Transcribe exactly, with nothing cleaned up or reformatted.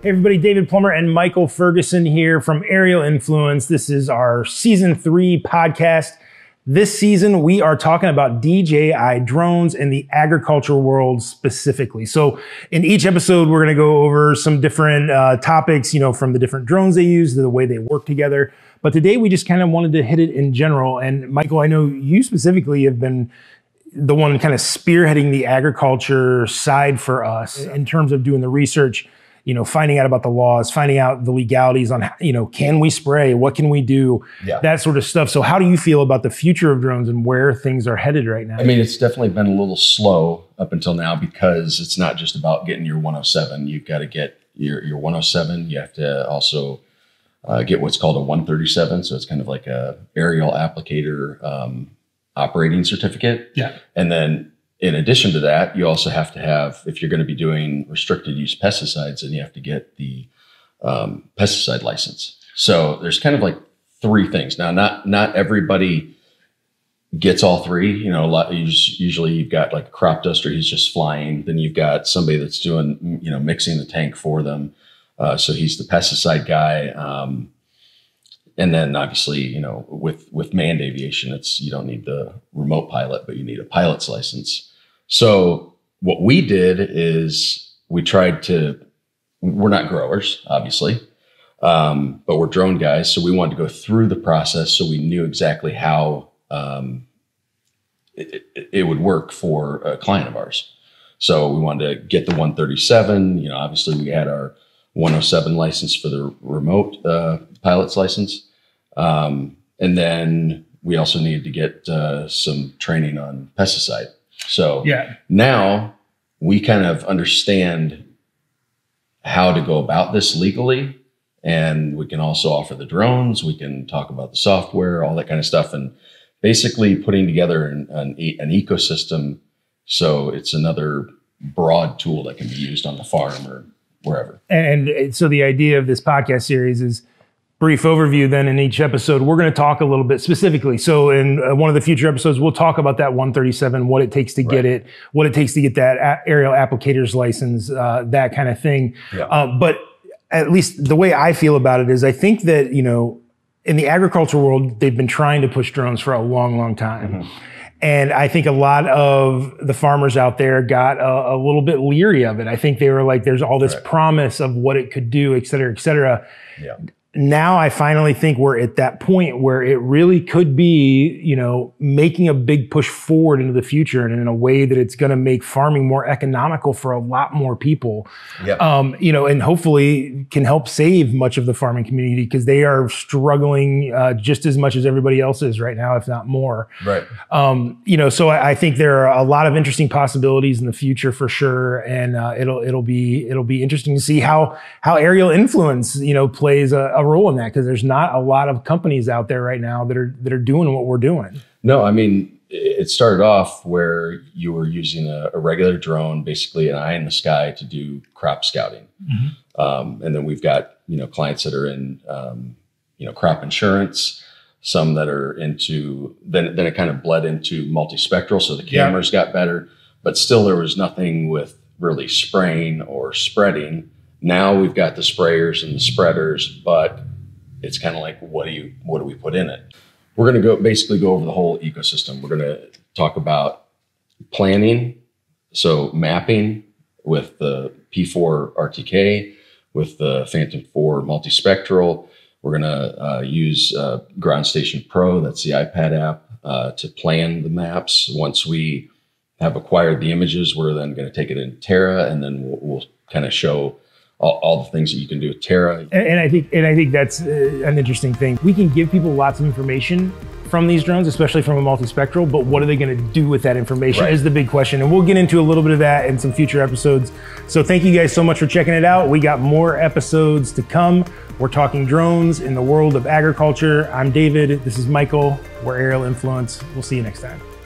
Hey everybody, David Plummer and Michael Ferguson here from Aerial Influence. This is our season three podcast. This season, we are talking about D J I drones in the agriculture world specifically. So in each episode, we're going to go over some different uh, topics, you know, from the different drones they use, the way they work together. But today we just kind of wanted to hit it in general. And Michael, I know you specifically have been the one kind of spearheading the agriculture side for us in terms of doing the research, you know, finding out about the laws, finding out the legalities on, you know, can we spray? What can we do? Yeah. That sort of stuff. So how do you feel about the future of drones and where things are headed right now? I mean, it's definitely been a little slow up until now because it's not just about getting your one oh seven. You've got to get your, your one oh seven. You have to also uh, get what's called a one thirty-seven. So it's kind of like a aerial applicator um, operating certificate. Yeah. And then in addition to that, you also have to have, if you're going to be doing restricted use pesticides, then you have to get the um, pesticide license. So there's kind of like three things. Now, not not everybody gets all three. You know, a lot, usually you've got like a crop duster who's just flying. Then you've got somebody that's doing, you know, mixing the tank for them. Uh, so he's the pesticide guy. Um, And then obviously, you know, with, with manned aviation, it's, you don't need the remote pilot, but you need a pilot's license. So what we did is we tried to, we're not growers, obviously, um, but we're drone guys. So we wanted to go through the process so we knew exactly how um, it, it, it would work for a client of ours. So we wanted to get the one thirty-seven, you know, obviously we had our one oh seven license for the remote uh, pilot's license. Um, and then we also needed to get uh, some training on pesticide. So yeah. Now we kind of understand how to go about this legally. And we can also offer the drones. We can talk about the software, all that kind of stuff. And basically putting together an, an, an ecosystem. So it's another broad tool that can be used on the farm or wherever. And, and so the idea of this podcast series is brief overview. Then in each episode, we're going to talk a little bit specifically. So in uh, one of the future episodes, we'll talk about that one thirty-seven, what it takes to right. get it, what it takes to get that aerial applicator's license, uh, that kind of thing. Yeah. Uh, but at least the way I feel about it is I think that, you know, in the agriculture world, they've been trying to push drones for a long, long time. Mm-hmm. And I think a lot of the farmers out there got a, a little bit leery of it. I think they were like, there's all this right. promise of what it could do, et cetera, et cetera. Yeah. Now I finally think we're at that point where it really could be, you know, making a big push forward into the future and in a way that it's going to make farming more economical for a lot more people. Yep. Um, you know, and hopefully can help save much of the farming community because they are struggling uh, just as much as everybody else is right now, if not more. Right. Um, you know, so I, I think there are a lot of interesting possibilities in the future for sure, and uh, it'll it'll be it'll be interesting to see how how aerial influence, you know, plays a, a role in that, because there's not a lot of companies out there right now that are that are doing what we're doing. No, I mean, it started off where you were using a, a regular drone, basically an eye in the sky, to do crop scouting. Mm-hmm. Um, and then we've got, you know, clients that are in, um, you know, crop insurance, some that are into, then, then it kind of bled into multispectral. So the cameras yeah. got better, but still there was nothing with really spraying or spreading. Now we've got the sprayers and the spreaders, but it's kind of like, what do you, what do we put in it? We're going to go basically go over the whole ecosystem. We're going to talk about planning. So mapping with the P four R T K, with the Phantom four Multispectral. We're going to uh, use uh, Ground Station Pro. That's the iPad app uh, to plan the maps. Once we have acquired the images, we're then going to take it in Terra, and then we'll, we'll kind of show All, all the things that you can do with Terra. And, and I think, and I think that's uh, an interesting thing. We can give people lots of information from these drones, especially from a multispectral, but what are they going to do with that information right. is the big question. And we'll get into a little bit of that in some future episodes. So thank you guys so much for checking it out. We got more episodes to come. We're talking drones in the world of agriculture. I'm David. This is Michael. We're Aerial Influence. We'll see you next time.